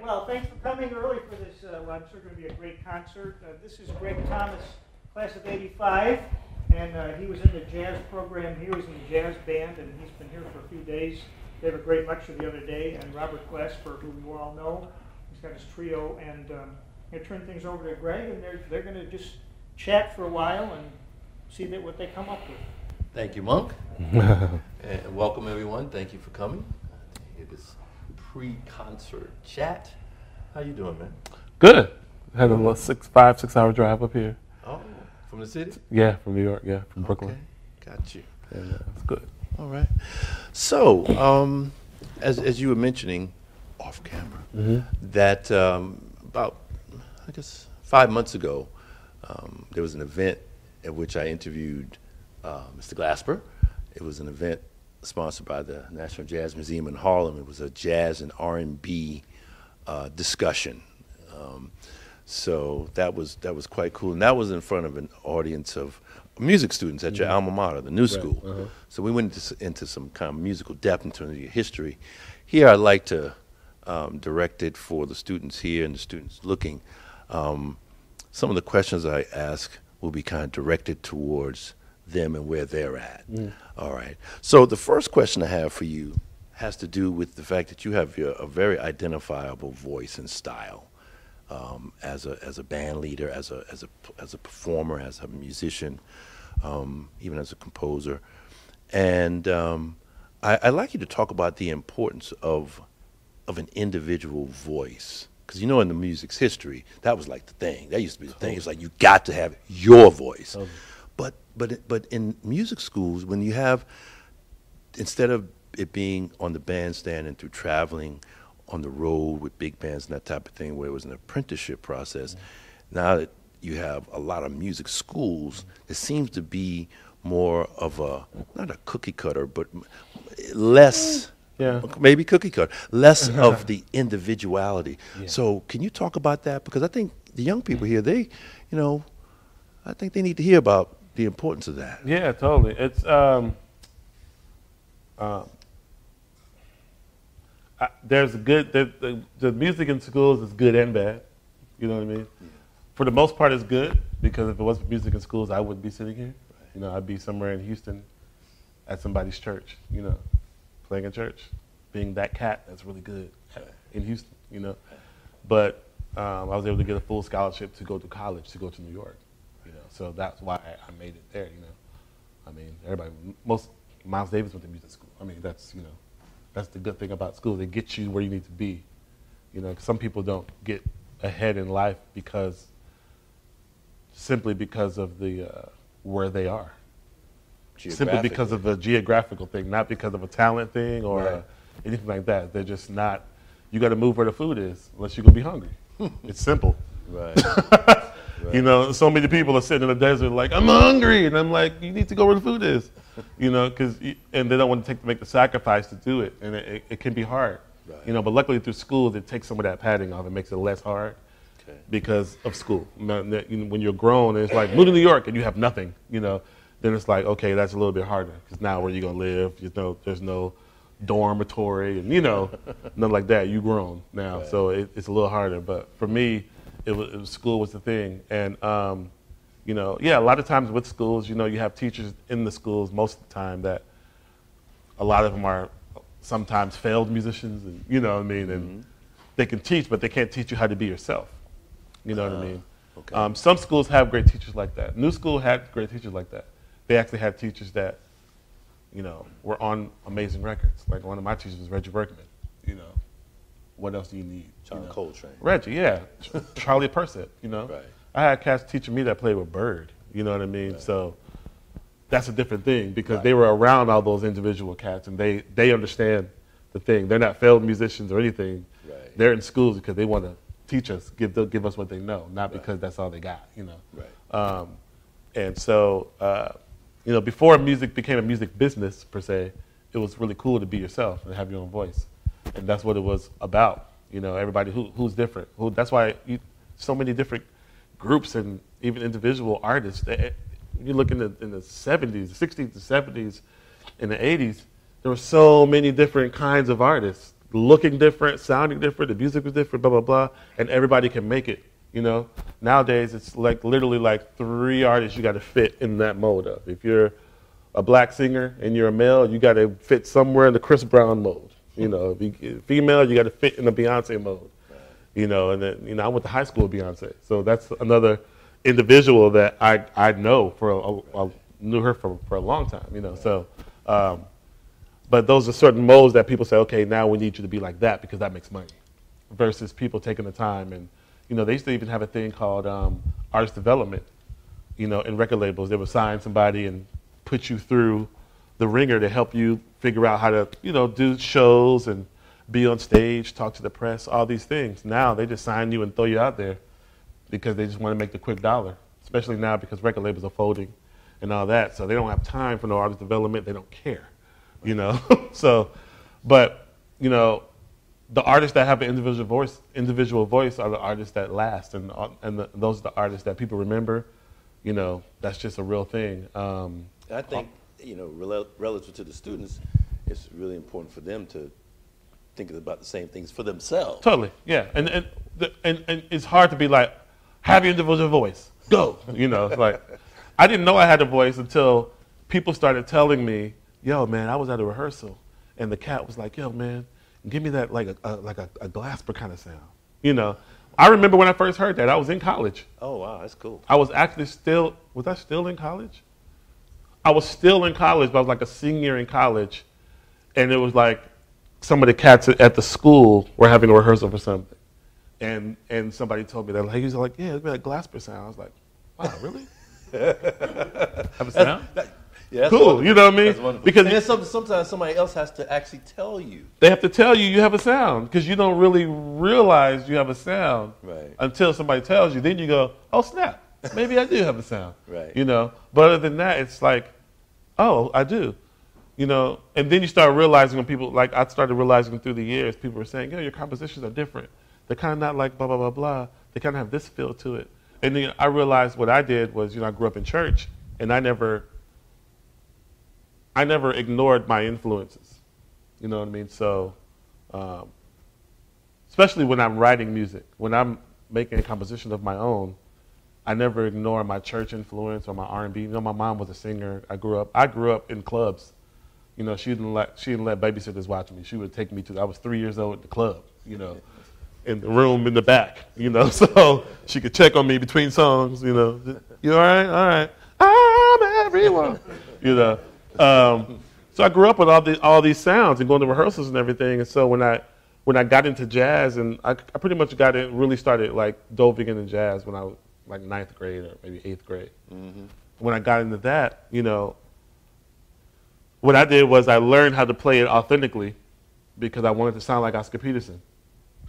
right, well, thanks for coming early for this, well, I'm sure going to be a great concert. This is Greg Thomas, class of 85, and he was in the jazz program. He was in the jazz band, and he's been here for a few days. They have a great lecture the other day, and Robert Glasper, who you all know, he's got his trio, and I'm going to turn things over to Greg, and they're going to just chat for a while and see that what they come up with. Thank you, Monk. And welcome, everyone. Thank you for coming. It is pre-concert chat. How you doing, man? Good. Had a 5-6 hour drive up here. Oh, from the city? Yeah, from New York. Yeah, from Brooklyn. Okay. Got you. Yeah, it's good. All right. So, as you were mentioning off camera, that about, I guess, 5 months ago, there was an event at which I interviewed Mr. Glasper. It was an event sponsored by the National Jazz Museum in Harlem. It was a jazz and R&B discussion. So that was quite cool, and that was in front of an audience of music students at your alma mater, the New School. So we went into some kind of musical depth in terms of your history. Here I'd like to direct it for the students here and the students looking. Some of the questions I ask will be kind of directed towards them and where they're at. All right. So the first question I have for you has to do with the fact that you have a very identifiable voice and style. As a band leader, as a performer, as a musician, even as a composer, and I'd like you to talk about the importance of an individual voice, because you know in the music's history that was like the thing. That used to be the thing. It's like you got to have your voice, but in music schools, when you have, instead of it being on the bandstand and through traveling on the road with big bands and that type of thing, where it was an apprenticeship process. Now that you have a lot of music schools, it seems to be more of a, not a cookie cutter, but less, maybe cookie cutter, less of the individuality. So can you talk about that? Because I think the young people here, I think they need to hear about the importance of that. Yeah, totally. It's, there's a good, the music in schools is good and bad, you know what I mean? For the most part, it's good, because if it wasn't music in schools, I wouldn't be sitting here. You know, I'd be somewhere in Houston at somebody's church, you know, playing in church, being that cat that's really good in Houston, you know? But I was able to get a full scholarship to go to college, to go to New York, you know? So that's why I made it there, you know? I mean, everybody, most, Miles Davis went to music school. I mean, that's, you know, that's the good thing about school. They get you where you need to be. You know, some people don't get ahead in life because, simply because of the, where they are. Simply because of the geographical thing, not because of a talent thing or anything like that. They're just not, you got to move where the food is, unless you're going to be hungry. It's simple. You know, so many people are sitting in the desert like, I'm hungry. And I'm like, you need to go where the food is. You know, and they don't want to make the sacrifice to do it, and it can be hard. You know, but luckily through school, it takes some of that padding off. It makes it less hard because of school. When you're grown, and it's like, move to New York, and you have nothing, you know, then it's like, okay, that's a little bit harder, because now where are you going to live? You know, there's no dormitory, and you know, nothing like that. You're grown now, so it's a little harder. But for me, school was the thing, and you know, yeah, a lot of times with schools, you know, you have teachers in the schools most of the time that a lot of them are sometimes failed musicians, and, you know what I mean? And they can teach, but they can't teach you how to be yourself. You know what I mean? Some schools have great teachers like that. New School had great teachers like that. They actually had teachers that, you know, were on amazing records. Like one of my teachers was Reggie Berkman, you know. What else do you need? John Coltrane. Reggie, yeah. Charlie Persip, you know. I had cats teaching me that played with Bird, you know what I mean? So that's a different thing, because they were around all those individual cats, and they understand the thing. They're not failed musicians or anything. They're in schools because they want to teach us, give us what they know, not because that's all they got, you know? And so, you know, before music became a music business, per se, it was really cool to be yourself and have your own voice. And that's what it was about, you know, everybody who's different. That's why so many different groups and even individual artists. You look in the 70s, 60s, the 70s, in the 80s, there were so many different kinds of artists looking different, sounding different, the music was different, blah, blah, blah, and everybody can make it, you know? Nowadays, it's like literally like 3 artists you gotta fit in that mold of. If you're a black singer and you're a male, you gotta fit somewhere in the Chris Brown mold. You know, if you're female, you gotta fit in the Beyonce mold. You know, and then, you know, I went to high school with Beyonce, so that's another individual that I know for I knew her for a long time, you know, so, but those are certain modes that people say, okay, now we need you to be like that because that makes money, versus people taking the time. And, you know, they used to even have a thing called artist development, you know, in record labels. They would sign somebody and put you through the ringer to help you figure out how to, you know, do shows and be on stage, talk to the press, all these things. Now they just sign you and throw you out there because they just want to make the quick dollar, especially now because record labels are folding and all that. So they don't have time for no artist development. They don't care. You know, so, but, you know, the artists that have an individual voice are the artists that last, and those are the artists that people remember. You know, that's just a real thing. I think, you know, relative to the students, it's really important for them to think about the same things for themselves. Totally, yeah, and it's hard to be like, have your individual voice, go. You know, it's like, I didn't know I had a voice until people started telling me, yo, man, I was at a rehearsal, and the cat was like, yo, man, give me that like a Glasper kind of sound. You know, I remember when I first heard that. I was in college. Oh, wow, that's cool. I was actually still, was I still in college? I was still in college, but I was like a senior in college, and it was like some of the cats at the school were having a rehearsal for something, and somebody told me that. Like, he was like, yeah, it's been a Glasper sound. I was like, wow, really? Have a sound? Yeah, cool, you know what I mean? That's because, and sometimes somebody else has to actually tell you. They have to tell you you have a sound, because you don't really realize you have a sound until somebody tells you. Then you go, oh, snap, maybe I do have a sound. Right. You know, but other than that, it's like, oh, I do. You know, and then you start realizing when people, like I started realizing through the years, people were saying, yo, your compositions are different. They're kind of not like blah, blah, blah, blah. They kind of have this feel to it. And then I realized what I did was, you know, I grew up in church, and I never ignored my influences, you know what I mean? So, especially when I'm writing music, when I'm making a composition of my own, I never ignore my church influence or my R&B. You know, my mom was a singer. I grew up in clubs. You know, she didn't let babysitters watch me. She would take me to, I was 3 years old at the club, you know, in the room in the back, you know, so she could check on me between songs, you know. You all right? All right. I'm everyone, you know. So I grew up with all these sounds and going to rehearsals and everything. And so when I got into jazz, and I pretty much got in, really started like delving into jazz when I was like 9th grade or maybe 8th grade. Mm-hmm. When I got into that, you know, what I did was I learned how to play it authentically because I wanted to sound like Oscar Peterson.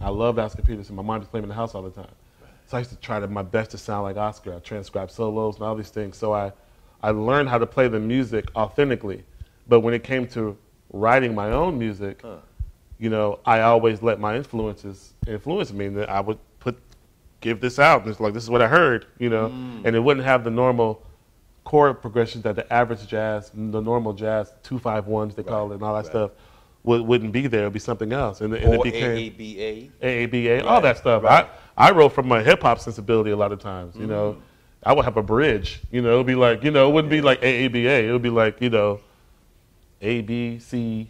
I loved Oscar Peterson. My mom used to play him in the house all the time. So I used to try my best to sound like Oscar. I transcribed solos and all these things. So I learned how to play the music authentically, but when it came to writing my own music, you know, I always let my influences influence me, and that I would give this out, and it's like, this is what I heard, you know, and it wouldn't have the normal chord progressions that the average jazz, the normal jazz 2-5-1s they call it, and all that stuff wouldn't be there. It'd be something else, and it became AABA, all that stuff. I wrote from my hip hop sensibility a lot of times, you know. I would have a bridge, you know, it would be like, you know, it wouldn't be like AABA, it would be like, you know, A, B, C,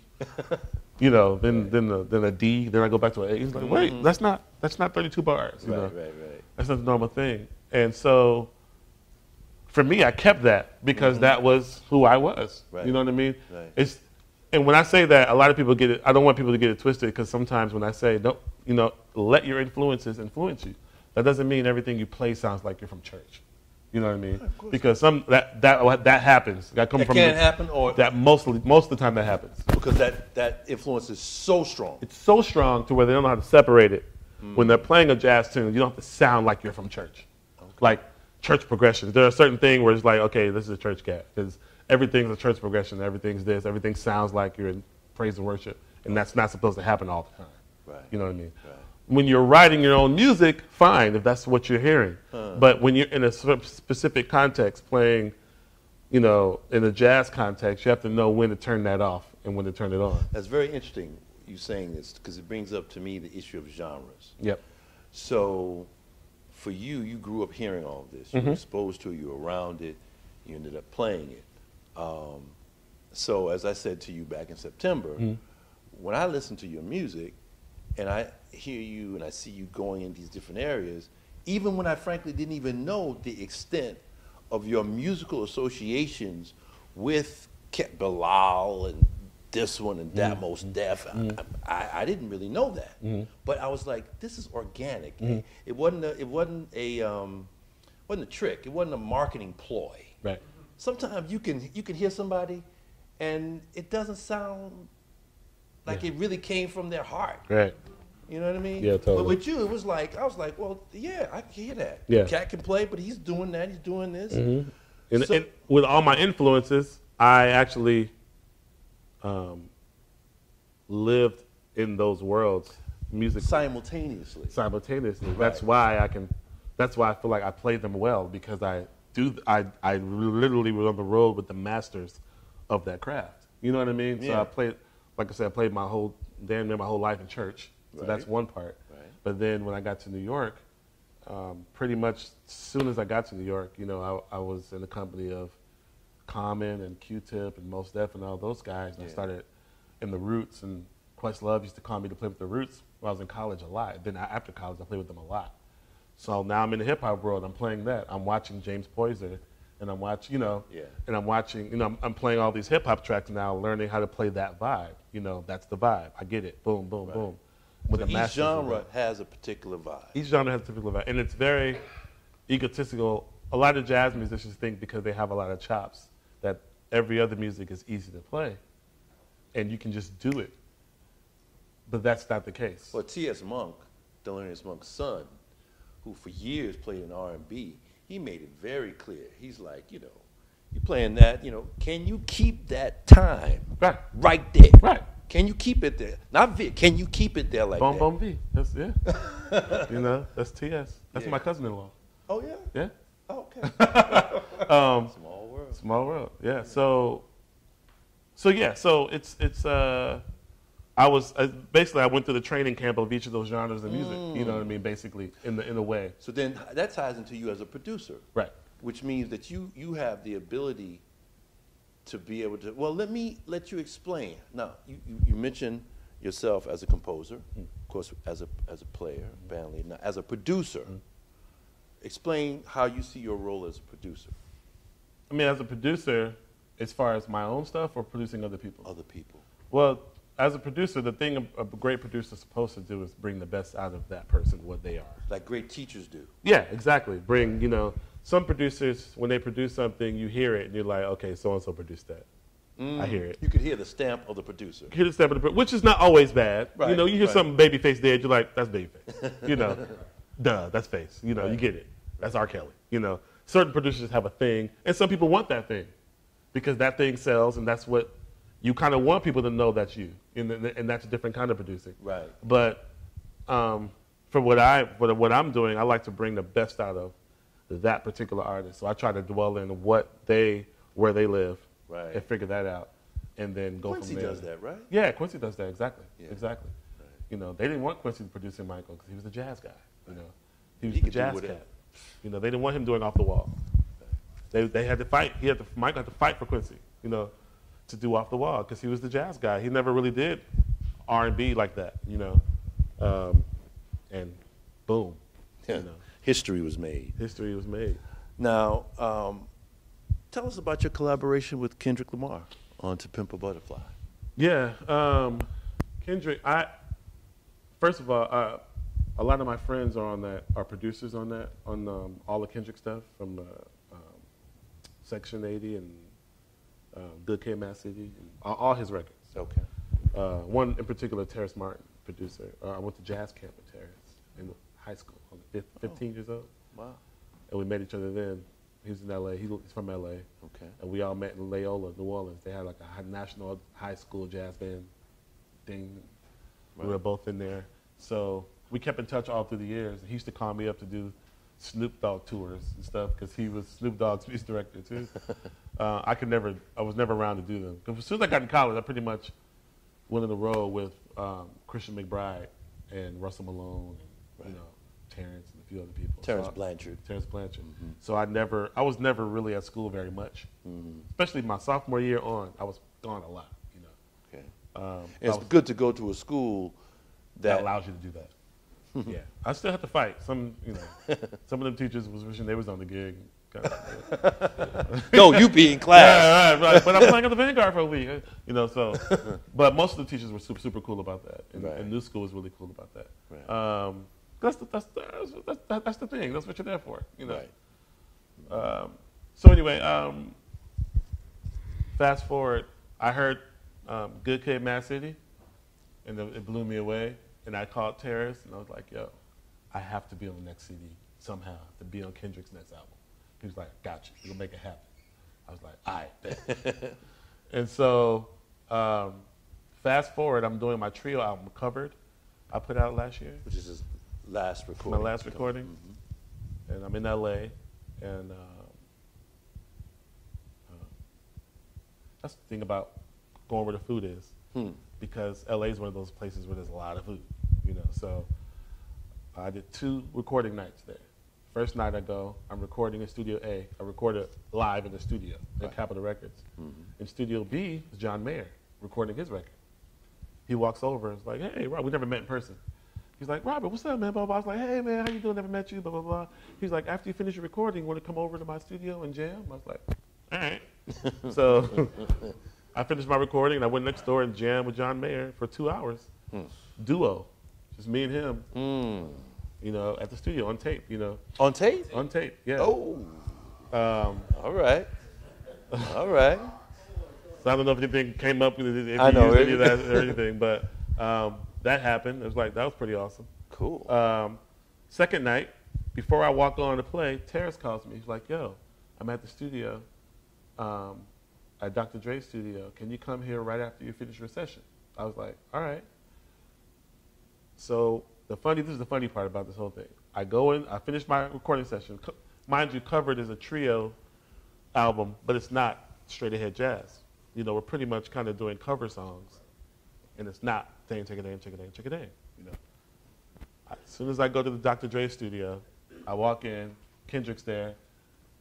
you know, then a D, then I go back to an A. It's like, wait, that's not 32 bars, you know? Right. That's not the normal thing. And so, for me, I kept that because that was who I was, you know what I mean? Right. And when I say that, a lot of people get it, I don't want people to get it twisted, because sometimes when I say, don't, you know, let your influences influence you, that doesn't mean everything you play sounds like you're from church. You know what I mean? Because that happens. That comes from. It can happen, or that most of the time that happens. Because that influence is so strong. It's so strong to where they don't know how to separate it. When they're playing a jazz tune, you don't have to sound like you're from church. Okay. Like church progressions, there are certain things where it's like, okay, this is a church cat because everything's a church progression. Everything's this. Everything sounds like you're in praise and worship, and that's not supposed to happen all the time. Right. You know what I mean? Right. When you're writing your own music, fine, if that's what you're hearing. But when you're in a specific context, playing, you know, in a jazz context, you have to know when to turn that off and when to turn it on. That's very interesting. you saying this because it brings up to me the issue of genres. Yep. So for you, you grew up hearing all of this. You were exposed to it, you were around it, you ended up playing it. So as I said to you back in September, when I listen to your music and I hear you and I see you going in these different areas, even when I frankly didn't even know the extent of your musical associations with Bilal and this one and that Most Def, I didn't really know that, but I was like, this is organic. It wasn't a trick. It wasn't a marketing ploy. Right. Sometimes you can hear somebody, and it doesn't sound like it really came from their heart. Right. You know what I mean? Yeah, totally. But with you, it was like, I was like, well, yeah, I can hear that. Yeah. Cat can play, but he's doing that. He's doing this. And with all my influences, I actually lived in those worlds musically. Simultaneously. Right. That's why I feel like I play them well, because I literally was on the road with the masters of that craft. You know what I mean? Yeah. So I played, like I said, I played my whole, damn near my whole life in church. So that's one part. Right. But then when I got to New York, pretty much as soon as I got to New York, you know, I was in the company of Common and Q-Tip and Most Def and all those guys. And I started in the Roots, and Questlove used to call me to play with the Roots when I was in college a lot. Then after college, I played with them a lot. So now I'm in the hip hop world. I'm playing that. I'm watching James Poyser, and I'm watching, you know, I'm playing all these hip hop tracks now, learning how to play that vibe. You know, that's the vibe. I get it. Boom, boom, boom. With each genre has a particular vibe. Each genre has a particular vibe, and it's very egotistical. A lot of jazz musicians think because they have a lot of chops that every other music is easy to play, and you can just do it. But that's not the case. Well, T.S. Monk, Thelonious Monk's son, who for years played in R&B, he made it very clear. He's like, you know, you're playing that, you know, can you keep that time right there? Right. Can you keep it there? Not Vic. Can you keep it there like that? Boom, boom, V. That's, you know, that's T.S. That's my cousin-in-law. Oh, yeah? Yeah. Oh, okay. Small world. Small world, yeah. So it's, basically I went through the training camp of each of those genres of music, you know what I mean, basically, in a way. So then that ties into you as a producer. Right. Which means that you have the ability to be able to, well, let me let you explain. Now, you mentioned yourself as a composer, of course, as a player, band leader. Now, as a producer, explain how you see your role as a producer. I mean, as a producer, as far as my own stuff or producing other people? Other people. Well, as a producer, the thing a great producer is supposed to do is bring the best out of that person, what they are. Like great teachers do. Yeah, exactly. Bring, you know, some producers, when they produce something, you hear it and you're like, okay, so-and-so produced that. I hear it. You could hear the stamp of the producer. You hear the stamp of the producer, which is not always bad. Right, you know, you hear something Babyface did, you're like, that's Babyface. You know, duh, that's Face. You know, you get it. That's R. Kelly. You know, certain producers have a thing, and some people want that thing because that thing sells, and that's what you kind of want people to know that's you, and that's a different kind of producing. Right. But for what I'm doing, I like to bring the best out of that particular artist. So I try to dwell in where they live, and figure that out, and then go from there. Quincy does that, right? Yeah, Quincy does that, exactly, exactly. Right. You know, they didn't want Quincy producing Michael because he was a jazz guy, you know. He was the jazz cat. You know, they didn't want him doing Off the Wall. They had to fight, Michael had to fight for Quincy, you know, to do Off the Wall because he was the jazz guy. He never really did R&B like that, you know, and boom, you know. History was made. History was made. Now, tell us about your collaboration with Kendrick Lamar on To Pimp a Butterfly. Yeah, Kendrick, first of all, a lot of my friends are on that, are producers on that, on all the Kendrick stuff from Section 80 and Good Kid, Mad City, and all his records. Okay. One in particular, Terrace Martin, producer. I went to jazz camp with Terrace in high school. 15 years old. Wow. And we met each other then. He was in L.A. He's from L.A. Okay. And we all met in Loyola, New Orleans. They had like a national high school jazz band thing. Right. We were both in there. So we kept in touch all through the years. He used to call me up to do Snoop Dogg tours and stuff because he was Snoop Dogg's music director too. I was never around to do them. Because as soon as I got in college, I pretty much went on the road with Christian McBride and Russell Malone, right. You know, Terrence and a few other people. Terrace Blanchard. Mm-hmm. So I was never really at school very much. Mm-hmm. Especially my sophomore year on, I was gone a lot, you know. Okay. It's good to go to a school that allows you to do that. Yeah, I still have to fight. Some of them teachers was wishing they was on the gig. No, you be in class. Yeah, right. But I'm playing at the Vanguard for a week. You know, so. But most of the teachers were super, super cool about that, and this school was really cool about that. Right. That's the thing. That's what you're there for. You know. Right. So anyway, fast forward. I heard Good Kid, Mad City, and it blew me away. And I called Terrace, and I was like, yo, I have to be on the next CD somehow, to be on Kendrick's next album. He was like, gotcha, you'll make it happen. I was like, all right. And so, fast forward, I'm doing my trio album, Covered, I put out last year. Which is his last recording. My last recording. Mm-hmm. And I'm in LA, and that's the thing about going where the food is. Hmm. Because LA is one of those places where there's a lot of food, you know. So I did 2 recording nights there. First night I go, I'm recording in Studio A. I recorded live in the studio at Capitol Records. Mm-hmm. In Studio B is John Mayer recording his record. He walks over and is like, hey, Rob, we never met in person. He's like, Robert, what's up, man? Blah, blah. I was like, hey, man, how you doing? Never met you, blah, blah, blah. He's like, after you finish your recording, want to come over to my studio and jam? I was like, all right. So I finished my recording, and I went next door and jammed with John Mayer for 2 hours. Mm. Duo. Just me and him, you know, at the studio, on tape, you know. On tape? On tape, yeah. Oh. All right. All right. So I don't know if anything came up, if I know any of that or anything, but that happened. It was like, that was pretty awesome. Cool. Second night, before I walk on to play, Terrace calls me. He's like, yo, I'm at the studio. At Dr. Dre's studio, can you come here right after you finish your session? I was like, all right. So this is the funny part about this whole thing. I go in, I finish my recording session. Mind you, Covered is a trio album, but it's not straight ahead jazz. You know, we're pretty much kind of doing cover songs, and it's not dang, take a dang, take a dang, take a dang, you know. As soon as I go to the Dr. Dre studio, I walk in, Kendrick's there.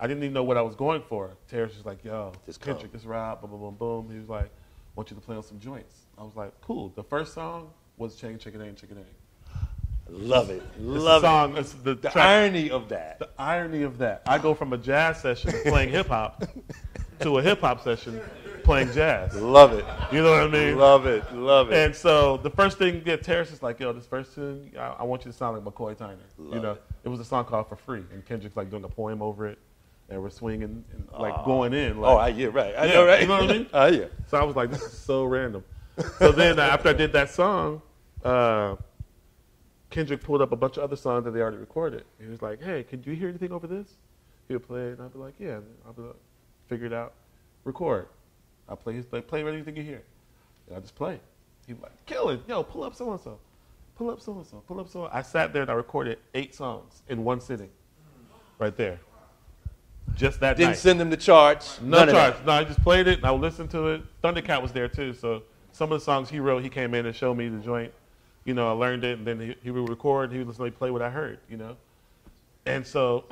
I didn't even know what I was going for. Terrace was like, yo, Kendrick, this Rob, boom, boom, boom, boom. He was like, I want you to play on some joints. I was like, cool. The first song was Chang Chicken Dang Chicken Dang. Love it. Love it. It's the irony of that. The irony of that. I go from a jazz session playing hip hop to a hip hop session playing jazz. Love it. You know what I mean? Love it. Love it. And so the first thing that Terrace is like, yo, this first tune, I want you to sound like McCoy Tyner. You know, it was a song called For Free, and Kendrick's like doing a poem over it. And we're swinging, and like going in. Like, I know, right? You know what I mean? Yeah. So I was like, this is so random. So then after I did that song, Kendrick pulled up a bunch of other songs that they already recorded. He was like, hey, can you hear anything over this? He would play it, and I'd be like, yeah. I'd be like, figure it out, record. I'll play his play anything you hear. And I just play. He'd be like, kill it. Yo, pull up so-and-so. Pull up so-and-so. Pull up so-and-so. I sat there and I recorded 8 songs in one sitting right there. Just that Didn't night. Send them the charge. No charge. No, I just played it, and I listened to it. Thundercat was there, too, so some of the songs he wrote, he came in and showed me the joint. You know, I learned it, and then he would record, he would listen to me play what I heard, you know? And so,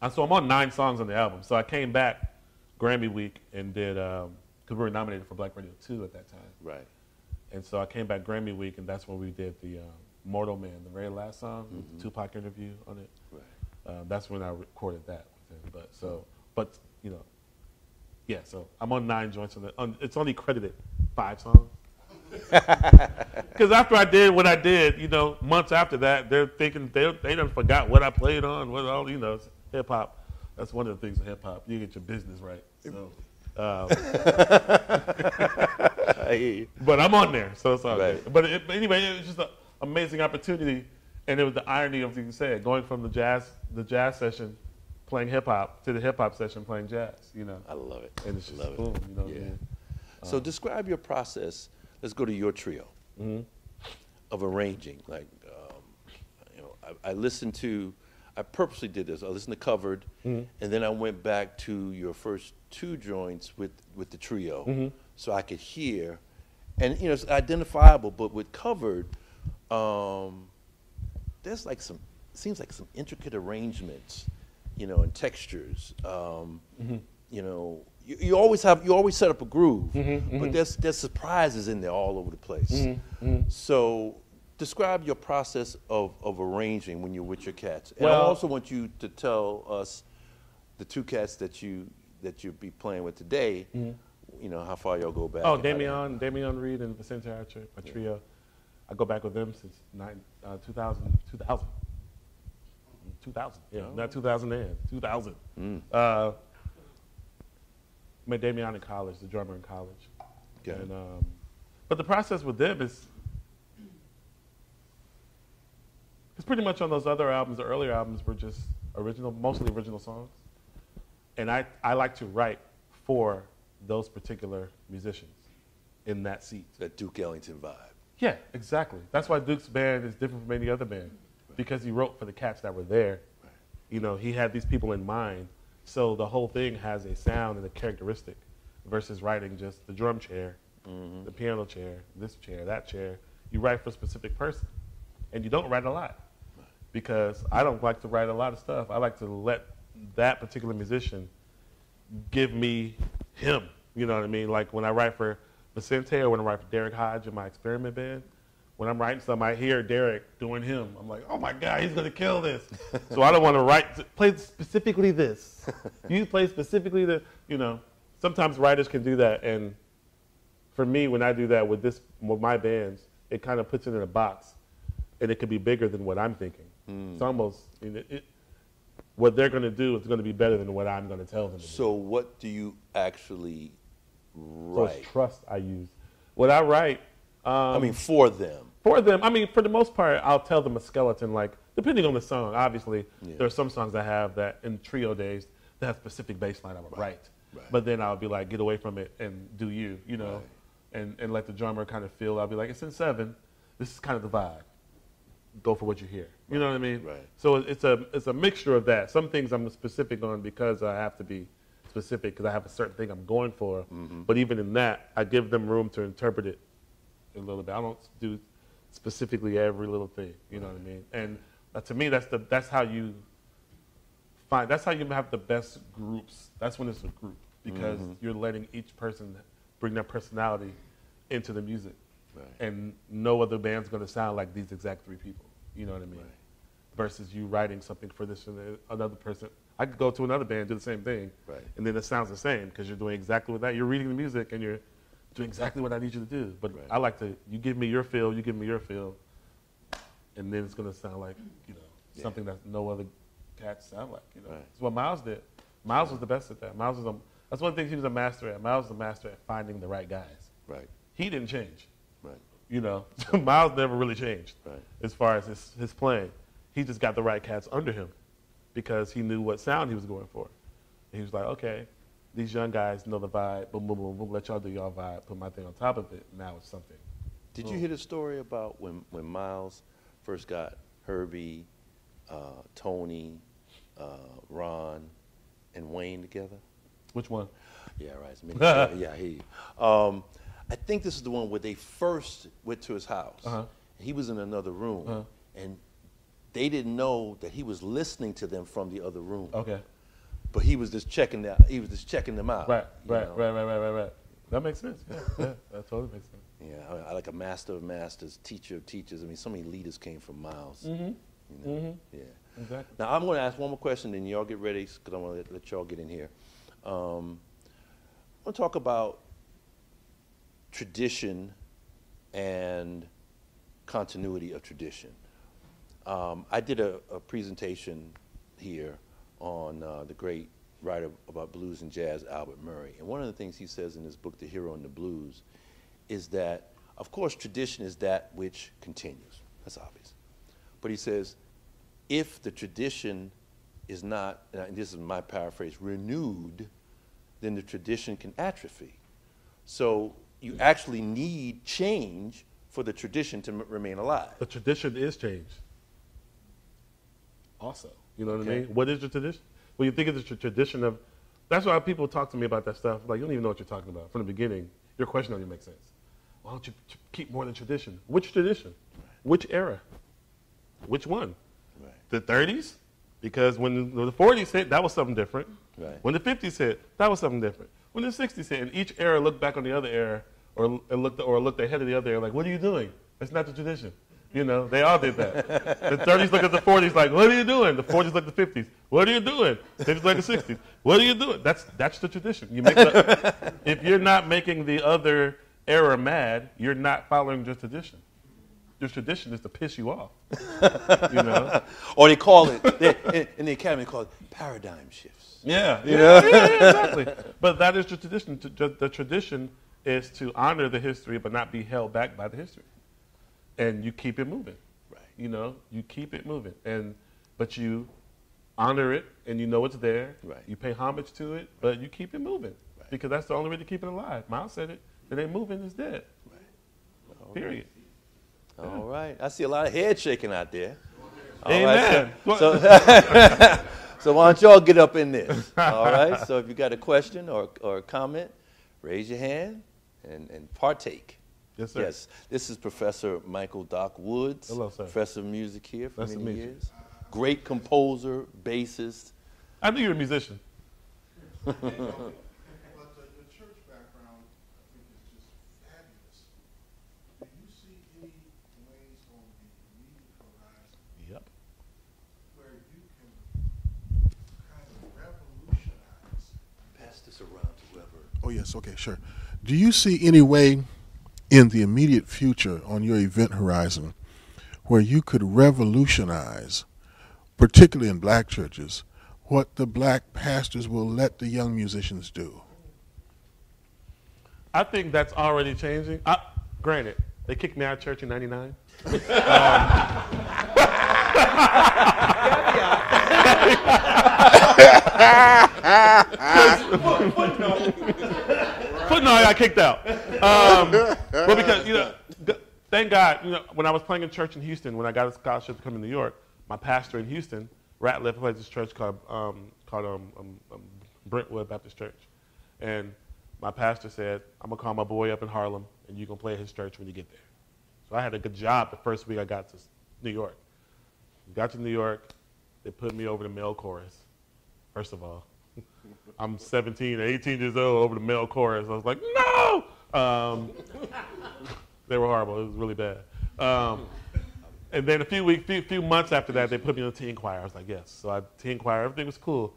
I'm on 9 songs on the album. So I came back Grammy week and did, because we were nominated for Black Radio 2 at that time. Right. And so I came back Grammy week, and that's when we did the Mortal Man, the very last song, with the Tupac interview on it. Right. That's when I recorded that with him. But you know, yeah. So I'm on 9 joints. It's only credited 5 songs. Because after I did what I did, you know, months after that, they're thinking they done forgot what I played on. What all, you know, hip hop. That's one of the things in hip hop. You get your business right. So, but I'm on there, so it's all right. Good. But anyway, it was just an amazing opportunity. And it was the irony of, you said, going from the jazz session playing hip hop to the hip hop session playing jazz. You know, I love it. And it's just boom. You know what I mean? So describe your process. Let's go to your trio of arranging. Like, you know, I purposely did this. I listened to Covered, and then I went back to your first 2 joints with the trio, so I could hear And, you know, it's identifiable, but with Covered, there's like some, seems like some intricate arrangements, you know, and textures. You know, you always have, you always set up a groove, but there's surprises in there all over the place. So describe your process of arranging when you're with your cats. And I also want you to tell us the two cats that you'll be playing with today, you know, how far y'all go back. Oh, Damien Reed and Vicente Atria. I go back with them since 2000. Met Damien in college, the drummer in college. And, but the process with them is, it's pretty much on those other albums. The earlier albums were just original, mostly original songs. And I like to write for those particular musicians in that seat. That Duke Ellington vibe. Yeah, exactly. That's why Duke's band is different from any other band, because he wrote for the cats that were there. You know, he had these people in mind. So the whole thing has a sound and a characteristic versus writing just the drum chair, the piano chair, this chair, that chair. You write for a specific person, and you don't write a lot, because I don't like to write a lot of stuff. I like to let that particular musician give me him, you know what I mean? Like when I write for Vicente or when I write for Derek Hodge in my experiment band, when I'm writing something, I hear Derek doing him. I'm like, oh my God, he's gonna kill this. So I don't wanna play specifically this. You play specifically the, you know, sometimes writers can do that. And for me, when I do that with this, with my bands, it kind of puts it in a box and it could be bigger than what I'm thinking. It's almost, what they're gonna do is gonna be better than what I'm gonna tell them to do. So what do you actually write? So it's trust I use. What I write, I mean, for them. For them, I mean, for the most part, I'll tell them a skeleton, like, depending on the song, obviously. There are some songs I have that, in trio days, that have specific bass line I would write. But then I'll be like, get away from it and do you, you know, and let the drummer kind of feel. I'll be like, it's in 7, this is kind of the vibe. Go for what you hear. You know what I mean? So it's a mixture of that. Some things I'm specific on because I have to be specific, because I have a certain thing I'm going for. But even in that, I give them room to interpret it a little bit. I don't do specifically every little thing. You know what I mean? And to me, that's how you have the best groups. That's when it's a group, because you're letting each person bring their personality into the music. And no other band's going to sound like these exact three people. You know what I mean? Versus you writing something for this and another person. I could go to another band, do the same thing, and then it sounds the same because you're doing exactly what that. You're reading the music and you're doing exactly what I need you to do. But I like to, you give me your feel, you give me your feel, and then it's going to sound like, you know, something that no other cats sound like. You know, it's what Miles did. Miles was the best at that. Miles was that's one thing he was a master at. Miles was a master at finding the right guys. He didn't change. You know, Miles never really changed as far as his playing. He just got the right cats under him because he knew what sound he was going for. And he was like, okay, these young guys know the vibe, boom, boom, boom, boom, let y'all do y'all vibe, put my thing on top of it, now it's something. Did you hear the story about when Miles first got Herbie, Tony, Ron, and Wayne together? Which one? Yeah, right, it's me. Yeah, he. I think this is the one where they first went to his house. He was in another room, and they didn't know that he was listening to them from the other room. But he was just checking them. He was just checking them out. Right. That makes sense. Yeah, that totally makes sense. Yeah, I like a master of masters, teacher of teachers. I mean, so many leaders came from Miles. You know? Yeah. Exactly. Now I'm going to ask one more question, and y'all get ready because I want to let y'all get in here. I want to talk about tradition and continuity of tradition. I did a presentation here on the great writer about blues and jazz, Albert Murray. And one of the things he says in his book, The Hero and the Blues, is that, of course, tradition is that which continues. That's obvious. But he says, if the tradition is not, and this is my paraphrase, renewed, then the tradition can atrophy. So you actually need change for the tradition to remain alive. The tradition is change. Also, you know what I mean? What is the tradition? Well, you think it's the tradition of, that's why people talk to me about that stuff. Like, you don't even know what you're talking about from the beginning. Your question doesn't even make sense. why don't you keep more than tradition? Which tradition? Right. Which era? Which one? Right. The 30s? Because when the 40s hit, that was something different. Right. When the 50s hit, that was something different. When the 60s hit, and each era looked back on the other era, or looked ahead of the other era, like, what are you doing? That's not the tradition. You know, they all did that. The 30s look at the 40s like, what are you doing? The 40s look at the 50s. What are you doing? The 50s look at the 60s. What are you doing? That's the tradition. You make the, if you're not making the other era mad, you're not following your tradition. Your tradition is to piss you off. You know? Or they call it, in the academy, they call it paradigm shifts. Yeah. You know? Yeah, exactly. But that is the tradition. The tradition is to honor the history but not be held back by the history. And you keep it moving, right? You know, you keep it moving, but you honor it, and you know it's there. Right. You pay homage to it, but you keep it moving, right? Because that's the only way to keep it alive. Miles said it: "It ain't moving, it's dead." Right. All period. Right. Yeah. All right. I see a lot of head shaking out there. All amen. Right, so, so why don't y'all get up in this? All right. So if you got a question or a comment, raise your hand and partake. Yes, sir. Yes, this is Professor Michael Doc Woods. Hello, sir. Professor of music here for many years. Great composer, bassist. I knew you were a musician. But the church background, I think, is just fabulous. Do you see any ways on the media horizon where you can kind of revolutionize? Pass this around to whoever. Oh, yes, okay, sure. Do you see any way in the immediate future on your event horizon where you could revolutionize, particularly in black churches, what the black pastors will let the young musicians do? I think that's already changing. Granted, they kicked me out of church in '99. No, I got kicked out. Well, because, you know, thank God, you know, when I was playing in church in Houston, when I got a scholarship to come to New York, my pastor in Houston, Ratliff, plays this church called Brentwood Baptist Church. And my pastor said, I'm going to call my boy up in Harlem, and you're going to play at his church when you get there. So I had a good job the first week I got to New York. Got to New York, they put me over the male chorus, first of all. I'm 17 or 18 years old over the male chorus. I was like, no! They were horrible. It was really bad. And then a few months after that, they put me on the teen choir. I was like, yes. So I teen choir, everything was cool.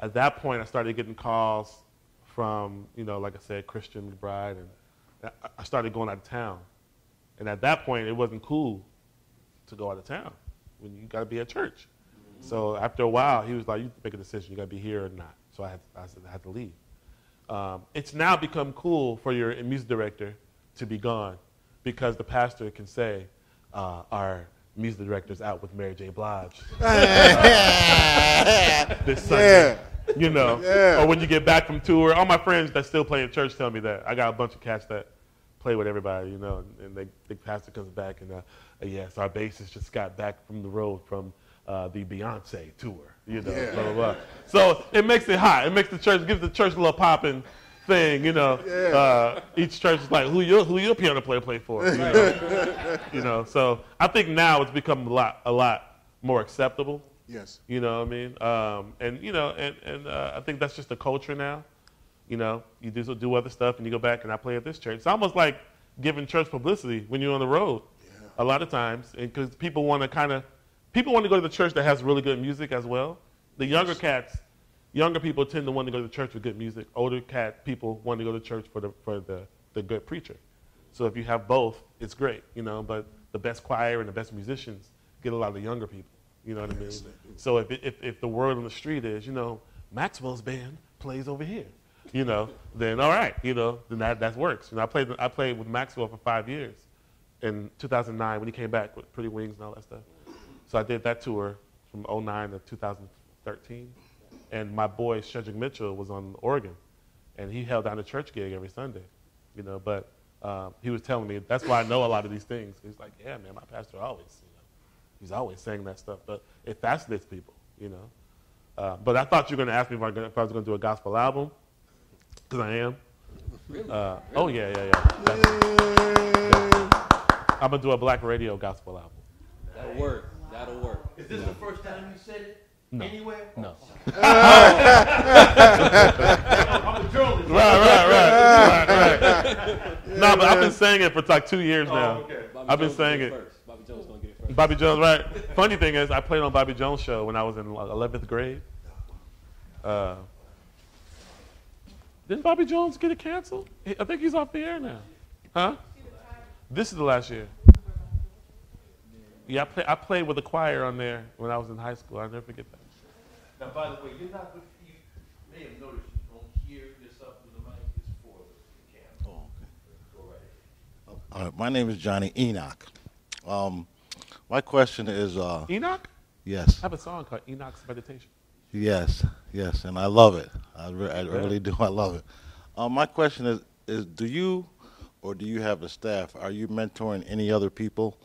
At that point, I started getting calls from, you know, like I said, Christian McBride, and I started going out of town. And at that point, it wasn't cool to go out of town when you got to be at church. So after a while, he was like, you make a decision. You got to be here or not. So I had to leave. It's now become cool for your music director to be gone because the pastor can say, our music director's out with Mary J. Blige this Sunday. Yeah. You know, yeah. Or when you get back from tour. All my friends that still play in church tell me that. I got a bunch of cats that play with everybody, you know, and the pastor comes back and, yes, our bassist just got back from the road from the Beyonce tour, you know, yeah. Blah, blah, blah. So it makes it hot. It makes the church, gives the church a little popping thing, you know. Yeah. Each church is like, who your piano player play for? You know? You know. So I think now it's become a lot more acceptable. Yes. You know what I mean? And you know, and I think that's just the culture now. You know, you do other stuff, and you go back and I play at this church. It's almost like giving church publicity when you're on the road. Yeah. A lot of times, because people want to kind of. People want to go to the church that has really good music as well. The younger cats, younger people tend to want to go to the church with good music. Older cat people want to go to church for the good preacher. So if you have both, it's great, you know. But the best choir and the best musicians get a lot of the younger people. You know what I mean? So if the word on the street is, you know, Maxwell's band plays over here, you know, then all right, you know, then that works. You know, I played with Maxwell for 5 years in 2009 when he came back with Pretty Wings and all that stuff. So I did that tour from 2009 to 2013, and my boy Shedrick Mitchell was on organ, and he held down a church gig every Sunday, you know. But he was telling me that's why I know a lot of these things. He's like, yeah, man, my pastor always, you know, he's always saying that stuff, but it fascinates people, you know. But I thought you were going to ask me if I was going to do a gospel album, because I am. Really? Oh, yeah. Yeah. I'm going to do a Black Radio gospel album. That'll work. Is this the first time you said it? No. Anywhere? No. I'm a journalist. Right. Yeah, no, but I've been saying it for like 2 years now. Okay. I've been saying it first. Bobby Jones going to get it first. Bobby Jones, right. Funny thing is, I played on Bobby Jones' show when I was in like 11th grade. Didn't Bobby Jones get it canceled? I think he's off the air now. Huh? This is the last year. Yeah, I played with a choir on there when I was in high school. I'll never forget that. Now, by the way, you're not. You may have noticed you don't hear this up with the mic. It's for the camera. Oh, okay. Go right ahead. All right. My name is Johnny Enoch. My question is. Enoch? Yes. I have a song called Enoch's Meditation. Yes, and I love it. I really do. I love it. My question is do you, or do you have a staff? Are you mentoring any other people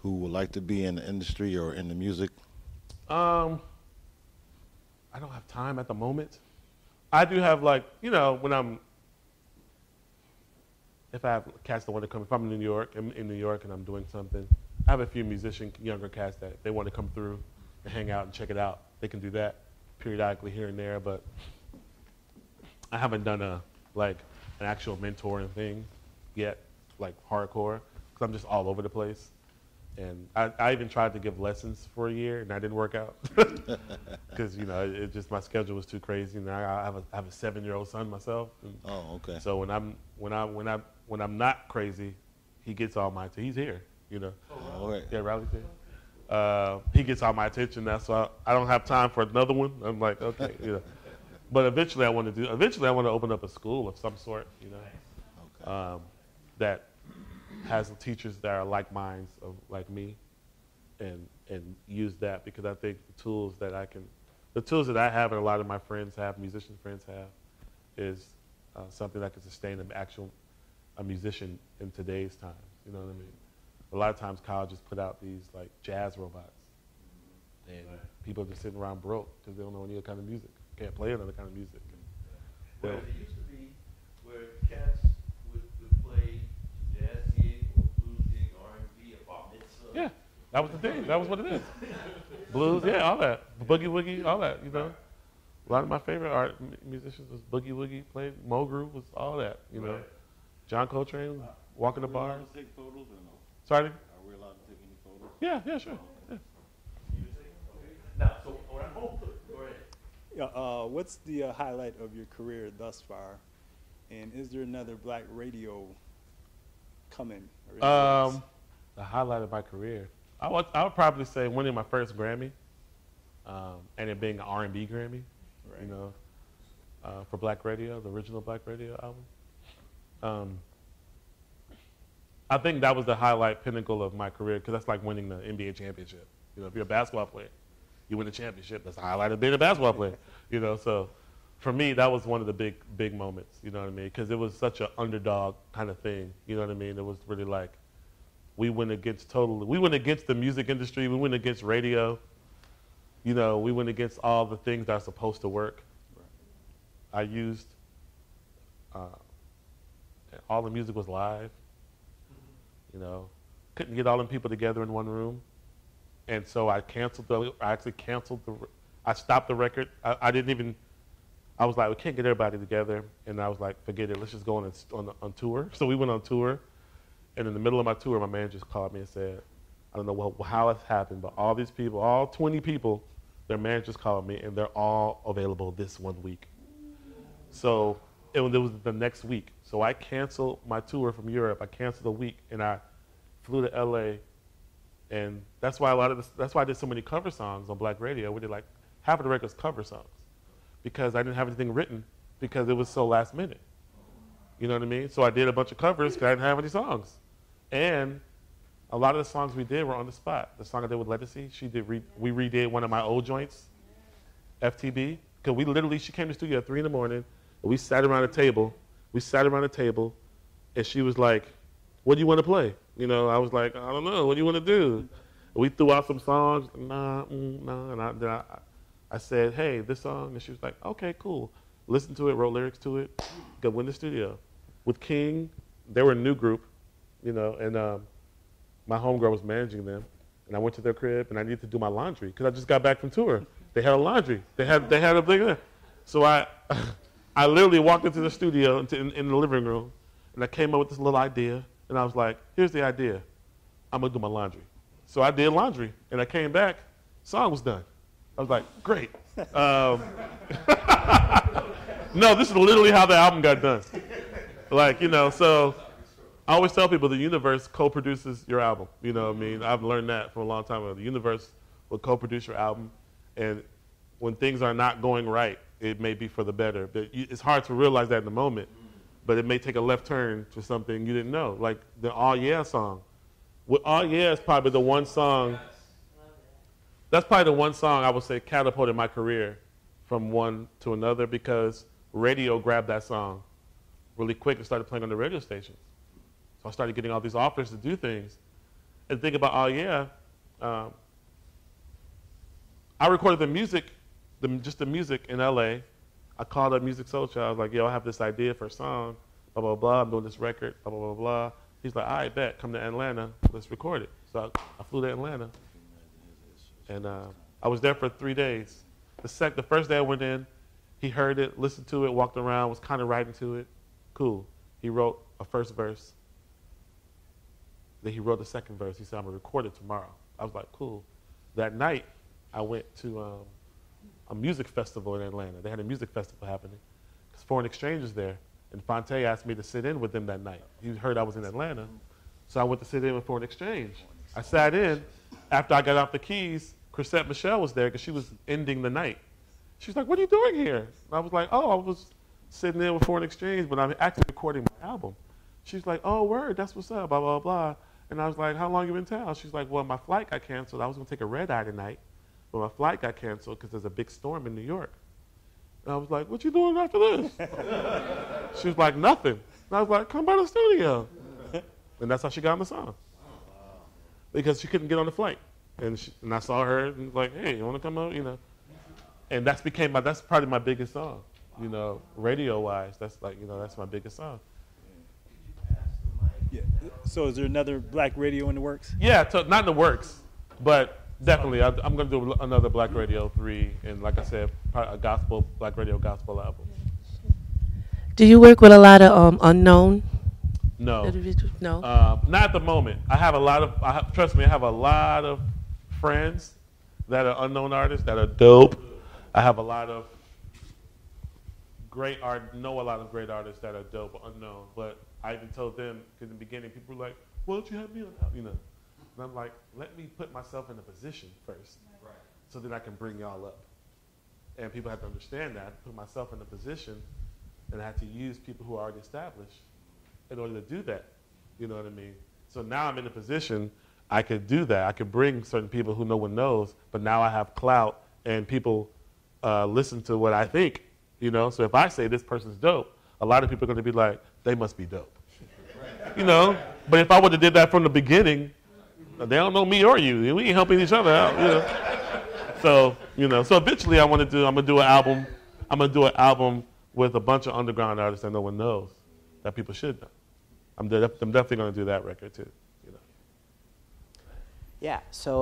who would like to be in the industry or in the music? I don't have time at the moment. I do have, like, you know, when I'm, if I have cats that want to come, if I'm in New York, and I'm doing something, I have a few younger cats that they want to come through and hang out and check it out. They can do that periodically here and there, but I haven't done an actual mentoring thing yet, like hardcore, because I'm just all over the place. And I even tried to give lessons for a year, and that didn't work out because you know it just my schedule was too crazy. And I have a 7-year-old son myself. Oh, okay. So when I'm not crazy, he gets all my attention. He's here, you know. Oh, right. Yeah, Riley's here. He gets all my attention now, so I don't have time for another one. I'm like, okay, you know. But eventually, I want to open up a school of some sort, you know, okay. That has teachers that are like minds of like me, and use that because I think the tools that I have and a lot of my friends have, musician friends have, is something that can sustain a musician in today's time. You know what I mean? A lot of times colleges put out these like jazz robots, and people are just sitting around broke because they don't know any other kind of music. Can't play another kind of music. Well, it used to be where cats would play jazz gig or blues gig, R&B, a bar mitzvah. Yeah, that was the thing. That was what it is. Blues, yeah, all that. Boogie Woogie, all that, you know. A lot of my favorite musicians was Boogie Woogie, played Mulgrew, was all that, you know. John Coltrane, walking the bars. Sorry? Are we allowed to take any photos? Yeah, sure. Yeah. Now, so when I'm home, go ahead. Yeah, what's the highlight of your career thus far? And is there another Black Radio coming? The highlight of my career? I would probably say winning my first Grammy, and it being an R&B Grammy, right. You know, for Black Radio, the original Black Radio album. I think that was the highlight pinnacle of my career because that's like winning the NBA championship. You know, if you're a basketball player, you win the championship. That's the highlight of being a basketball player. You know, so for me, that was one of the big moments. You know what I mean? Because it was such an underdog kind of thing. You know what I mean? It was really like we went against the music industry. We went against radio. You know, we went against all the things that are supposed to work. I used all the music was live. You know, couldn't get all them people together in one room, and so I stopped the record. I was like, we can't get everybody together, and I was like, forget it, let's just go on tour. So we went on tour, and in the middle of my tour, my manager just called me and said, I don't know how it's happened, but all these people, all 20 people, their managers called me, and they're all available this one week. So it was the next week. So I canceled my tour from Europe. I canceled a week, and I flew to LA, and that's why I did so many cover songs on Black Radio. We did like half of the records cover songs because I didn't have anything written because it was so last minute. You know what I mean? So I did a bunch of covers because I didn't have any songs, and a lot of the songs we did were on the spot. The song I did with Letticy, we redid one of my old joints, FTB, because she came to the studio at 3 in the morning. We sat around a table. And she was like, "What do you want to play?" You know, I was like, "I don't know. What do you want to do?" We threw out some songs. And I said, "Hey, this song." And she was like, "Okay, cool. Listen to it. Wrote lyrics to it. Go in the studio." with King, they were a new group, you know, and my homegirl was managing them. And I went to their crib, and I needed to do my laundry because I just got back from tour. They had a laundry. They had a thing there. So I literally walked into the studio in the living room, and I came up with this little idea. And I was like, here's the idea. I'm going to do my laundry. So I did laundry, and I came back. Song was done. I was like, great. No, this is literally how the album got done. Like, you know, so I always tell people the universe co-produces your album. You know what I mean? I've learned that for a long time. The universe will co-produce your album. And when things are not going right, it may be for the better. But it's hard to realize that in the moment. But it may take a left turn to something you didn't know, like the All Yeah song. With All Yeah is probably the one song. Yes. That's probably the one song I would say catapulted my career from one to another, because radio grabbed that song really quick and started playing on the radio stations. So I started getting all these offers to do things. And think about All Yeah. I recorded the music, just the music in LA. I called up Music Soul Child. I was like, yo, I have this idea for a song, blah, blah, blah. I'm doing this record, blah, blah, blah, blah. He's like, all right, bet. Come to Atlanta. Let's record it. So I flew to Atlanta. And I was there for 3 days. The first day I went in, he heard it, listened to it, walked around, was kind of writing to it. Cool. He wrote a first verse. Then he wrote the second verse. He said, I'm going to record it tomorrow. I was like, cool. That night, I went to a music festival in Atlanta. They had a music festival happening because Foreign Exchange was there. And Fonte asked me to sit in with them that night. He heard I was in Atlanta. So I went to sit in with Foreign Exchange. I sat in. After I got off the keys, Chrisette Michelle was there because she was ending the night. She's like, what are you doing here? And I was like, oh, I was sitting in with Foreign Exchange, but I'm actually recording my album. She's like, oh, word, that's what's up, blah, blah, blah. And I was like, how long you been in town? She's like, well, my flight got canceled. I was going to take a red eye tonight. But my flight got canceled because there's a big storm in New York. And I was like, what you doing after this? She was like, nothing. And I was like, come by the studio. And that's how she got on the song. Because she couldn't get on the flight. And I saw her and was like, hey, you want to come out? You know. And that's probably my biggest song, you know, radio-wise. That's like, you know, that's my biggest song. Yeah. So is there another Black Radio in the works? Yeah, not in the works, but definitely. I'm going to do another Black Radio 3, and like I said, a gospel, Black Radio gospel album. Do you work with a lot of unknown? No. No? Not at the moment. I have a lot of, trust me, I have a lot of friends that are unknown artists that are dope. I have a lot of great art, know a lot of great artists that are dope, unknown, but I even told them, because in the beginning, people were like, why don't you have me on, you know? And I'm like, let me put myself in a position first, right, so that I can bring y'all up. And people have to understand that. I put myself in a position, and I had to use people who are already established in order to do that. You know what I mean? So now I'm in a position I could do that. I could bring certain people who no one knows, but now I have clout, and people listen to what I think. You know, so if I say this person's dope, a lot of people are going to be like, they must be dope. Right. You know, but if I would have did that from the beginning. They don't know me or you. We ain't helping each other out, you know. So, you know, so eventually I'm gonna do an album. I'm gonna do an album with a bunch of underground artists that no one knows, that people should know. I'm definitely gonna do that record too, you know. Yeah. So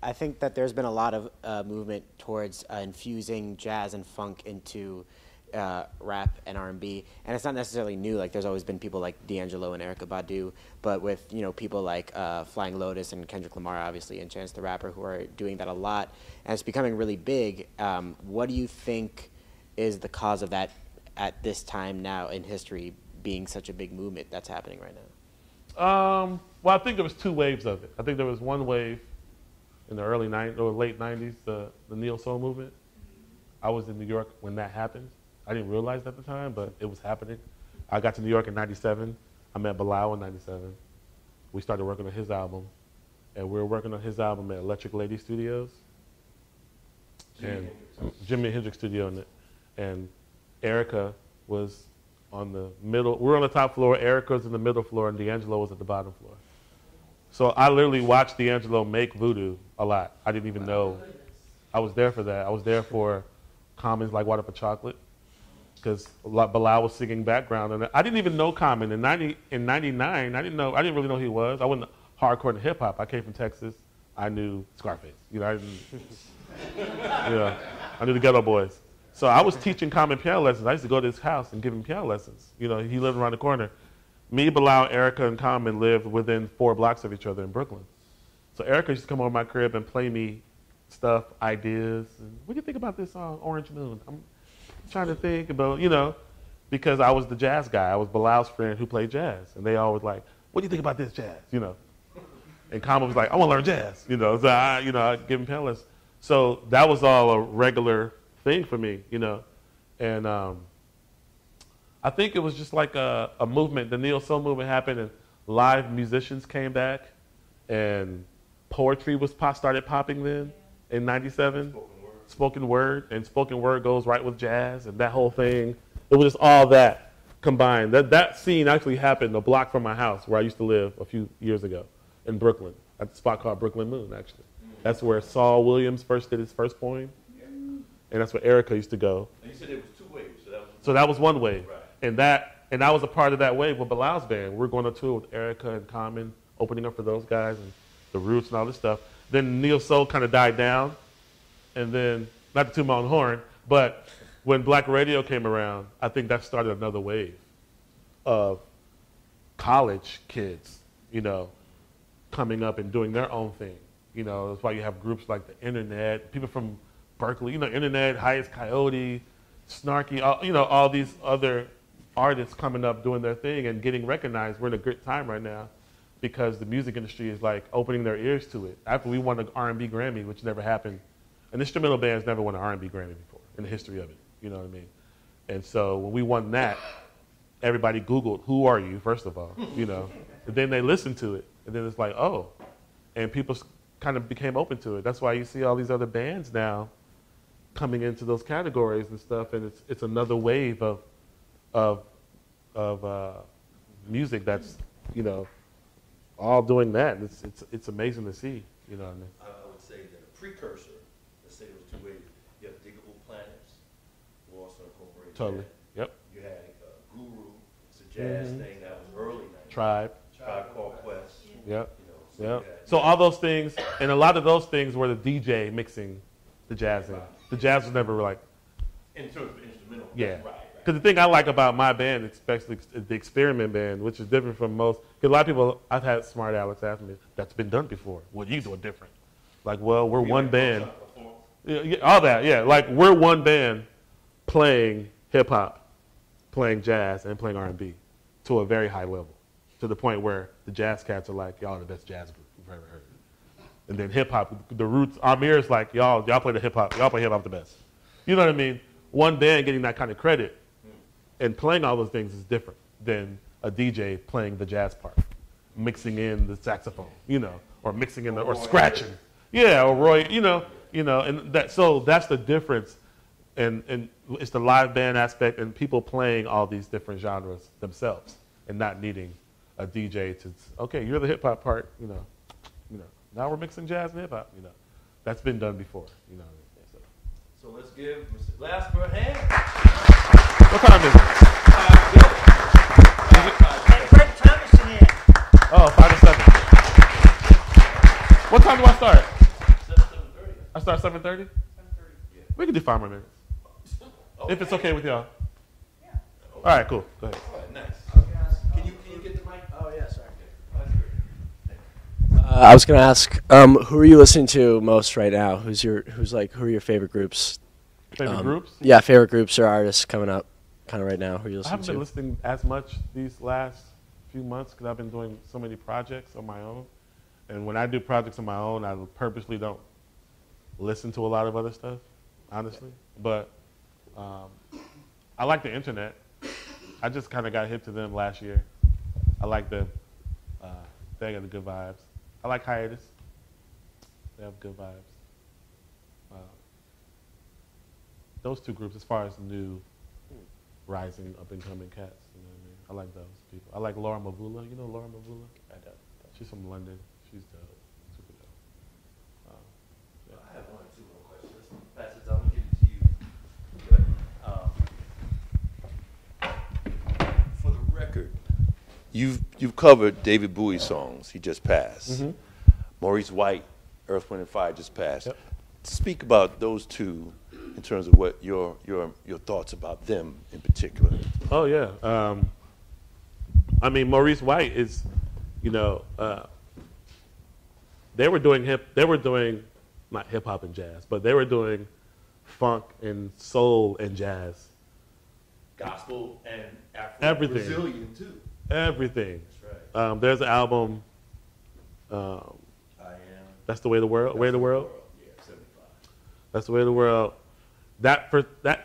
I think that there's been a lot of movement towards infusing jazz and funk into rap and R&B, and it's not necessarily new. Like, there's always been people like D'Angelo and Erica Badu, but with, you know, people like Flying Lotus and Kendrick Lamar, obviously, and Chance the Rapper, who are doing that a lot, and it's becoming really big. What do you think is the cause of that at this time now in history being such a big movement that's happening right now? Well, I think there was two waves of it. I think there was one wave in the early or late 90s, the neo soul movement. I was in New York when that happened. I didn't realize it at the time, but it was happening. I got to New York in 97. I met Bilal in 97. We started working on his album. And we were working on his album at Electric Lady Studios. And Jimi Hendrix Studio. And Erica was on the middle. We were on the top floor. Erica was in the middle floor. And D'Angelo was at the bottom floor. So I literally watched D'Angelo make voodoo a lot. I didn't even know. I was there for that. I was there for Common's Like Water for Chocolate. because Bilal was singing background, and I didn't even know Common in '99. I didn't really know who he was. I wasn't hardcore into hip hop. I came from Texas. I knew Scarface. You know, I knew the Ghetto Boys. So I was teaching Common piano lessons. I used to go to his house and give him piano lessons. You know, he lived around the corner. Me, Bilal, Erica, and Common lived within 4 blocks of each other in Brooklyn. So Erica used to come over my crib and play me stuff, ideas. And, what do you think about this song, Orange Moon? I'm trying to think about, you know, because I was the jazz guy. I was Bilal's friend who played jazz. And they always like, what do you think about this jazz, you know? And Common was like, I want to learn jazz, you know? So I give him piano lessons. So that was all a regular thing for me, you know? And I think it was just like a movement. The Neo Soul movement happened and live musicians came back and poetry was started popping then in 97. Spoken word goes right with jazz and that whole thing. It was just all that combined. That scene actually happened a block from my house where I used to live a few years ago in Brooklyn, at the spot called Brooklyn Moon, actually. That's where Saul Williams first did his first poem. And that's where Erica used to go. And you said it was 2 waves, so that was 1 wave. Right. And I was a part of that wave with Bilal's band. We're going on tour with Erica and Common, opening up for those guys and the Roots and all this stuff. Then Neo Soul kind of died down. And then, not to toot my own horn, but when Black Radio came around, I think that started another wave of college kids, you know, coming up and doing their own thing. You know, that's why you have groups like The Internet, people from Berkeley, you know, Internet, Highest Coyote, Snarky, all, you know, all these other artists coming up doing their thing and getting recognized. We're in a good time right now because the music industry is like opening their ears to it. After we won an R&B Grammy, which never happened, an instrumental band's never won an R&B Grammy before in the history of it, you know what I mean? And so when we won that, everybody Googled, who are you, first of all, you know? And then they listened to it, and then it's like, oh. And people kind of became open to it. That's why you see all these other bands now coming into those categories and stuff, and it's another wave of music that's, you know, all doing that. And it's amazing to see, you know what I mean? I would say that a precursor, let's say there was 2 waves. You have Digable Planets, who also incorporated. Totally. That. Yep. You had Guru, it's a jazz thing that was early '90s. Tribe Called Quest. Yep. You know, so yep. So all those things, and a lot of those things were the DJ mixing the jazz in. The jazz was never like. In terms of instrumental. Yeah. Right. Because the thing I like about my band, especially the experiment band, which is different from most, because a lot of people, I've had smart Alex ask me, that's been done before. What are you doing different? Like, well, we're one band. Yeah, all that, yeah. Like, we're one band playing hip hop, playing jazz, and playing R&B to a very high level, to the point where the jazz cats are like, y'all are the best jazz group you've ever heard. And then hip hop, the Roots, Amir's like, y'all play the hip hop, y'all play hip hop the best. You know what I mean? One band getting that kind of credit. And playing all those things is different than a DJ playing the jazz part, mixing in the saxophone, you know, or mixing in the, or scratching. Yeah, or Roy, you know, and that, so that's the difference. And it's the live band aspect and people playing all these different genres themselves and not needing a DJ to, okay, you're the hip hop part, you know, now we're mixing jazz and hip hop, you know. That's been done before, you know. So let's give Mr. Glasper a hand. What time is it? 5:00. Greg Thomas in here. Oh, 5 to 7. What time do I start? 7:30. I start 7:30? 7:30. Yeah. We can do 5 more minutes. Okay. If it's okay with y'all. Yeah. All right, cool. Go ahead. All right, nice. Can you get the mic? Oh, yeah, sorry. I was going to ask, who are you listening to most right now? Who are your favorite groups? Favorite groups? Yeah, favorite groups or artists coming up kind of right now. Who are you listening to? I haven't been listening as much these last few months because I've been doing so many projects on my own. And when I do projects on my own, I purposely don't listen to a lot of other stuff, honestly. But I like the Internet. I just kind of got hip to them last year. I like them. They got the good vibes. I like Hiatus. They have good vibes. Those 2 groups, as far as new, rising, up-and-coming cats, you know what I mean? I like those people. I like Laura Mavula. You know Laura Mavula? I don't. She's from London. She's dope. Super dope. Yeah. I have 1 or 2 more questions. Let's pass it down and give it to you. You've covered David Bowie songs. He just passed. Mm-hmm. Maurice White, Earth, Wind, and Fire just passed. Yep. Speak about those two in terms of what your thoughts about them in particular. Oh yeah, I mean Maurice White is, you know, they were doing not hip hop and jazz, but they were doing funk and soul and jazz, gospel and African, everything, Brazilian too. Everything. That's right. There's an album. I Am. That's the Way of the World. Way of the World. Yeah, 75. That's the Way of the World. That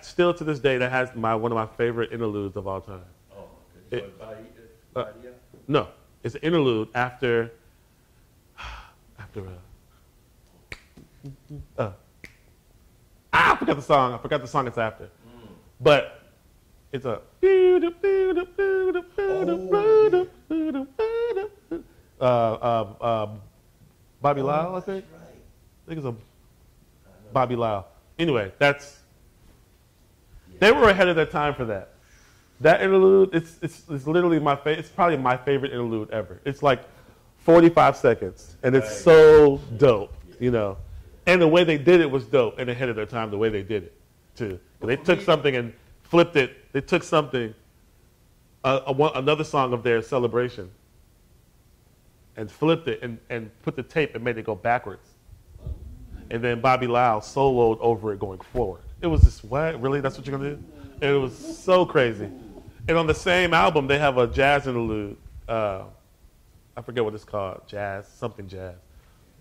still to this day, that has one of my favorite interludes of all time. Oh, okay. No, it's an interlude after I forgot the song. It's after, but it's a. Bobby Lyle, I think. Right. I think it's a Bobby Lyle. Anyway, they were ahead of their time for that. That interlude, it's literally my favorite. It's probably my favorite interlude ever. It's like 45 seconds, and it's so dope, you know. And the way they did it was dope, and ahead of their time. The way they did it, too. They took something and flipped it. They took something, another song of theirs, Celebration, and flipped it and put the tape and made it go backwards. And then Bobby Lyle soloed over it going forward. It was just, what? Really? That's what you're going to do? And it was so crazy. And on the same album, they have a jazz interlude. I forget what it's called. Jazz, something jazz.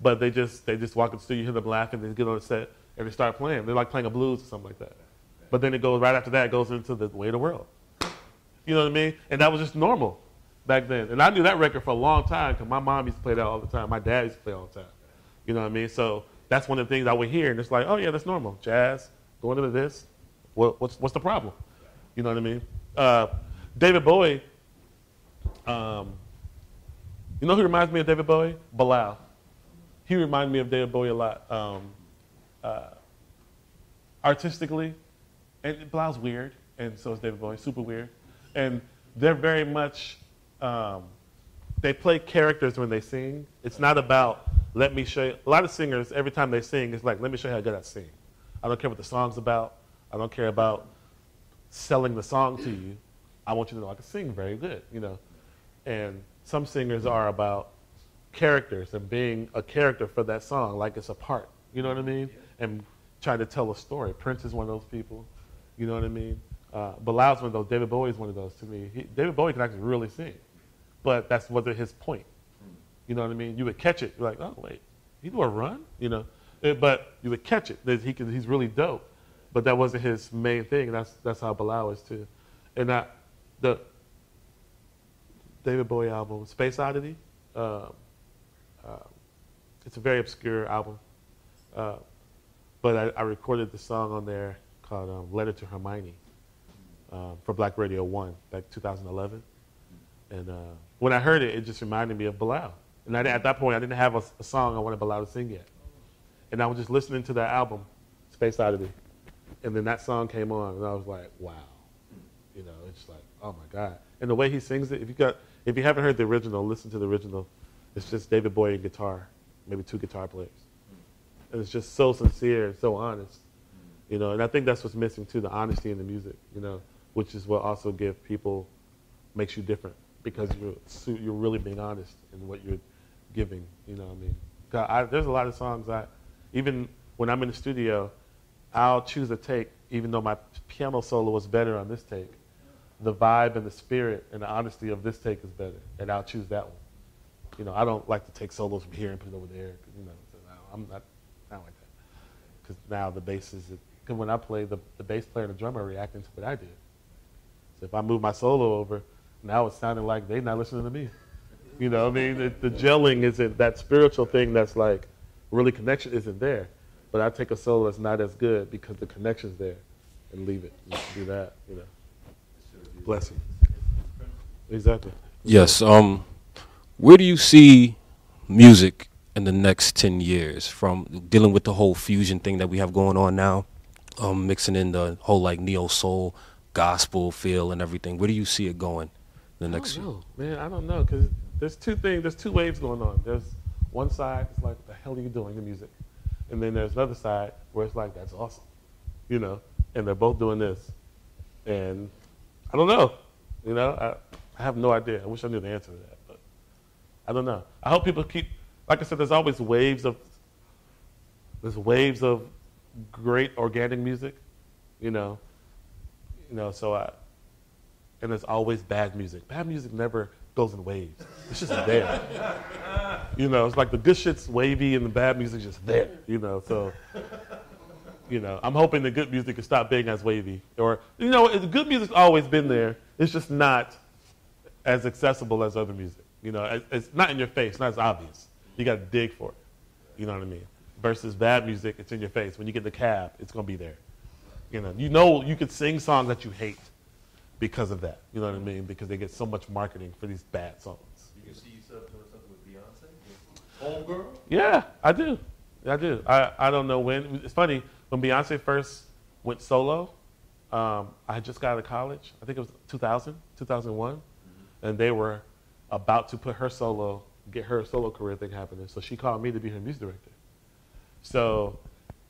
But they just walk in the studio, you hear them laughing, they get on the set, and they start playing. They're like playing a blues or something like that. But then it goes, right after that, it goes into The Way of the World. You know what I mean? And that was just normal back then. And I knew that record for a long time because my mom used to play that all the time. My dad used to play all the time. You know what I mean? So that's one of the things I would hear, and it's like, oh yeah, that's normal. Jazz, going into this, what's the problem? You know what I mean? David Bowie, you know who reminds me of David Bowie? Bilal. He reminded me of David Bowie a lot. Artistically, and Bilal's weird, and so is David Bowie, super weird. And they're very much, they play characters when they sing. It's not about, let me show you. A lot of singers, every time they sing, it's like, let me show you how good I sing. I don't care what the song's about. I don't care about selling the song to you. I want you to know I can sing very good, you know. And some singers are about characters and being a character for that song, like it's a part, you know what I mean? And trying to tell a story. Prince is one of those people, you know what I mean? Bilal's one of those. David Bowie's one of those to me. David Bowie can actually really sing, but that wasn't his point. You know what I mean? You would catch it. You're like, oh, wait, he do a run? You know, but you would catch it. He's really dope, but that wasn't his main thing. That's how Bilal is too. And the David Bowie album, Space Oddity, it's a very obscure album, but I recorded the song on there called Letter to Hermione for Black Radio 1, back 2011. And when I heard it, it just reminded me of Bilal. And at that point, I didn't have a song I wanted Bilal to sing yet. And I was just listening to that album, Space Oddity. And then that song came on, and I was like, wow. You know, it's like, oh my God. And the way he sings it, if you haven't heard the original, listen to the original. It's just David Bowie and guitar, maybe two guitar players. And it's just so sincere and so honest. You know, and I think that's what's missing too, the honesty in the music, you know, which is what also gives people, makes you different. Because you're really being honest in what you're giving, you know what I mean? There's a lot of songs even when I'm in the studio, I'll choose a take, even though my piano solo was better on this take. The vibe and the spirit and the honesty of this take is better, and I'll choose that one. You know, I don't like to take solos from here and put it over there, you know, I'm not like that. Because now the bass is, because when I play, the bass player and the drummer are reacting to what I did. So if I move my solo over, now it's sounding like they're not listening to me. You know what I mean? The gelling isn't, that spiritual thing that's like, really connection isn't there. But I take a solo that's not as good because the connection's there and leave it. You do that, you know. Blessing. Exactly. Yes. Where do you see music in the next 10 years from dealing with the whole fusion thing that we have going on now? Mixing in the whole like neo soul, gospel feel and everything. Where do you see it going? the next few? Man, I don't know, because there's two things, there's two waves going on. There's one side, it's like, what the hell are you doing to music? And then there's another side where it's like, that's awesome, you know? And they're both doing this. And I don't know, you know? I have no idea. I wish I knew the answer to that, but I don't know. I hope people keep, like I said, there's always waves of, great organic music, you know? So and there's always bad music. Bad music never goes in waves. It's just there. You know, it's like the good shit's wavy and the bad music's just there, you know? So, you know, I'm hoping the good music can stop being as wavy. Or, you know, the good music's always been there. It's just not as accessible as other music. You know, it's not in your face, not as obvious. You got to dig for it, you know what I mean? Versus bad music, it's in your face. When you get the cab, it's going to be there. You know, you could sing songs that you hate because of that. You know what I mean? Because they get so much marketing for these bad songs. You can see yourself doing something with Beyonce? Homegirl? Yeah, I do. I don't know when. It's funny, when Beyonce first went solo, I just got out of college. I think it was 2000, 2001. Mm-hmm. And they were about to put her solo, get her solo career thing happening. So she called me to be her music director. So,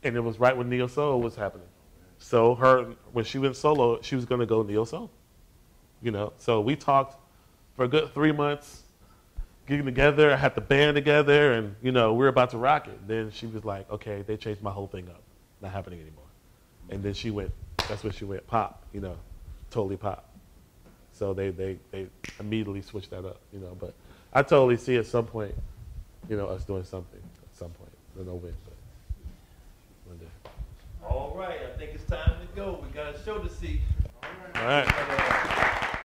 and it was right when Neo Soul was happening. So when she went solo, she was going to go Neo Soul, you know? So we talked for a good 3 months, getting together. I had the band together, and, you know, we were about to rock it. Then she was like, okay, they changed my whole thing up. Not happening anymore. And then she went, that's when she went pop, you know, totally pop. So they immediately switched that up, you know? But I totally see at some point, you know, us doing something at some point. I don't know when, but one day. All right, I think it's time to go. We got a show to see. All right.